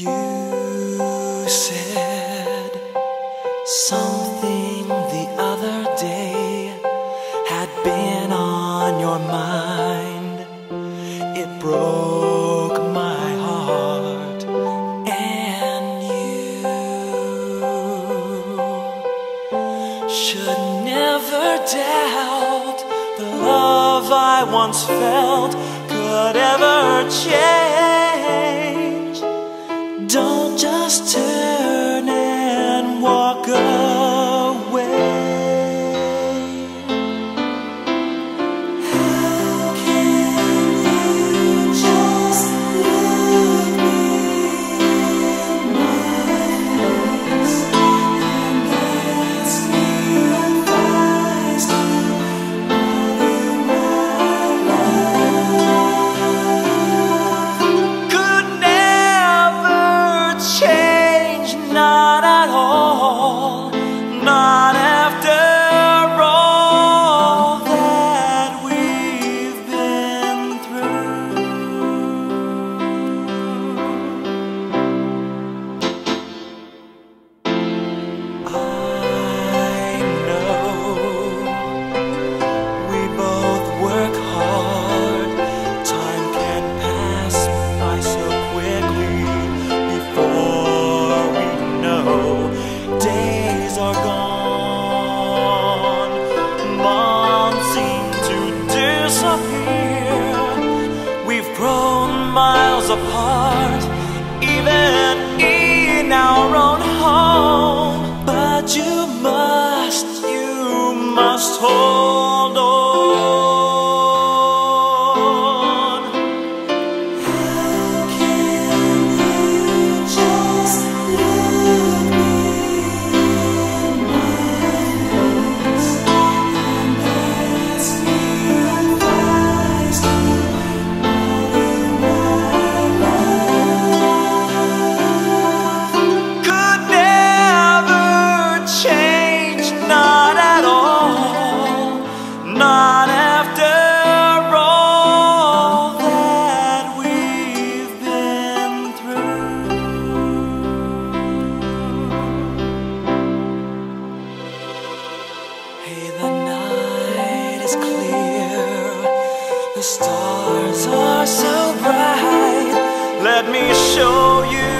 You said something the other day had been on your mind. It broke my heart. And you should never doubt the love I once felt could ever change. Don't just turn and walk away. How can you just look me in my face and ask me advice in my life? Could never change, not at all, not after all that we've been through. I know we both work hard. Time can pass by so quickly. Before we know, days are gone, months seem to disappear. We've grown miles apart, even in our own home. But you must hold on. The stars are so bright. Let me show you.